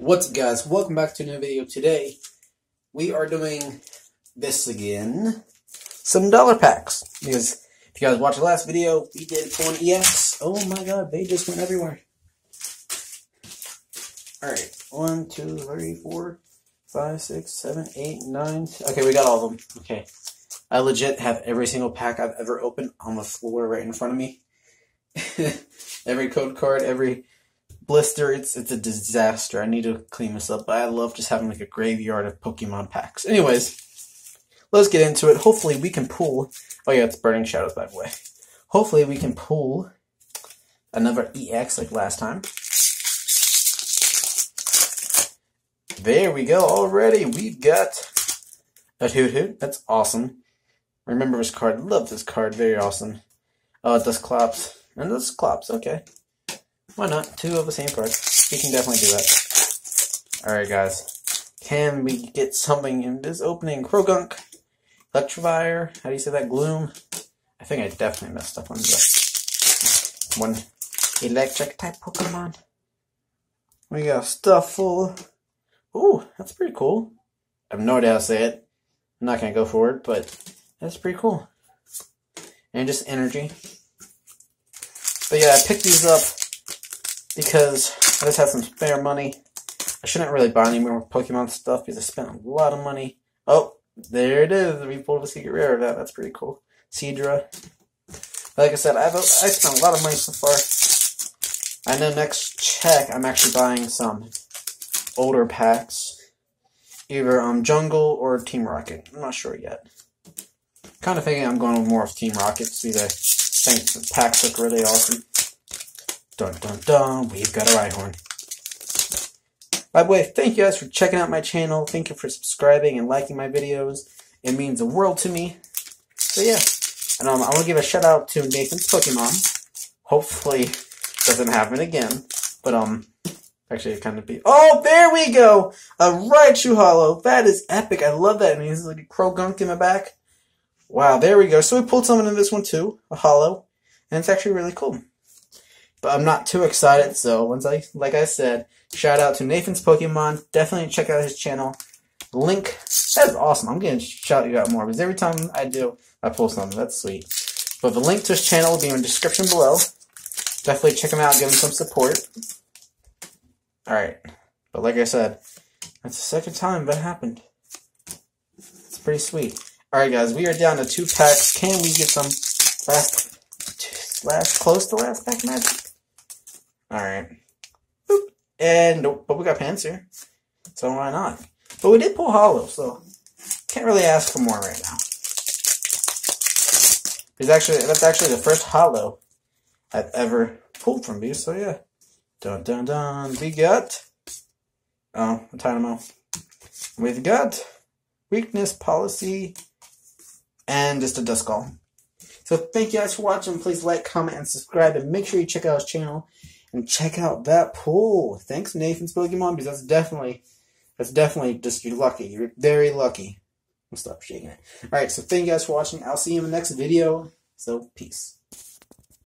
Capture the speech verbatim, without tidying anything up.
What's up, guys? Welcome back to another video. Today we are doing this again, some dollar packs, because if you guys watched the last video, we did one E X. Oh my god, they just went everywhere. Alright, one, two, three, four, five, six, seven, eight, nine. Okay, we got all of them. Okay. I legit have every single pack I've ever opened on the floor right in front of me. Every code card, every blister, it's it's a disaster. I need to clean this up, but I love just having like a graveyard of Pokemon packs. Anyways, let's get into it. Hopefully we can pull... Oh yeah, it's Burning Shadows, by the way. Hopefully we can pull another E X like last time. There we go. Already we've got a Hoot Hoot. That's awesome. Remember this card. Love this card. Very awesome. Oh, it does Clops. And those Clops, okay. Why not? Two of the same card. We can definitely do that. Alright, guys. Can we get something in this opening? Krogunk, Electivire, how do you say that? Gloom. I think I definitely messed up on the one electric type Pokemon. We got Stuffle. Ooh, that's pretty cool. I have no idea how to say it. I'm not going to go for it, but that's pretty cool. And just Energy. But yeah, I picked these up because I just had some spare money. I shouldn't really buy any more Pokemon stuff because I spent a lot of money. Oh, there it is. We pulled a secret rare of that. That's pretty cool. Seadra. Like I said, I've I spent a lot of money so far. I know next check I'm actually buying some older packs. Either um, Jungle or Team Rocket. I'm not sure yet. Kind of thinking I'm going with more of Team Rocket. See the... I think the packs look really awesome. Dun dun dun, we've got a Rhyhorn. By the way, thank you guys for checking out my channel. Thank you for subscribing and liking my videos. It means the world to me. So yeah, and um, I want to give a shout out to Nathan's Pokemon. Hopefully it doesn't happen again. But um, actually it kind of be... Oh, there we go! A Raichu Holo. That is epic. I love that. I mean, this is like a Krogunk in the back. Wow, there we go. So we pulled something in this one too, a holo, and it's actually really cool. But I'm not too excited, so once I, like I said, shout out to Nathan's Pokemon. Definitely check out his channel. Link, that's awesome. I'm going to shout you out more, because every time I do, I pull something. That's sweet. But the link to his channel will be in the description below. Definitely check him out, give him some support. Alright, but like I said, that's the second time that happened. It's pretty sweet. Alright guys, we are down to two packs. Can we get some last, last close to last pack magic? Alright. Boop. And nope, but we got Panzer. So why not? But we did pull holo, so can't really ask for more right now. Because actually, that's actually the first holo I've ever pulled from you, so yeah. Dun dun dun. We got... Oh, a Dynamo. We've got Weakness Policy... and just a Duskull. So thank you guys for watching. Please like, comment, and subscribe. And make sure you check out his channel. And check out that pull. Thanks, Nathan's Pokemon. Because that's definitely, that's definitely just, you're lucky. You're very lucky. I'll stop shaking it. Alright, so thank you guys for watching. I'll see you in the next video. So, peace.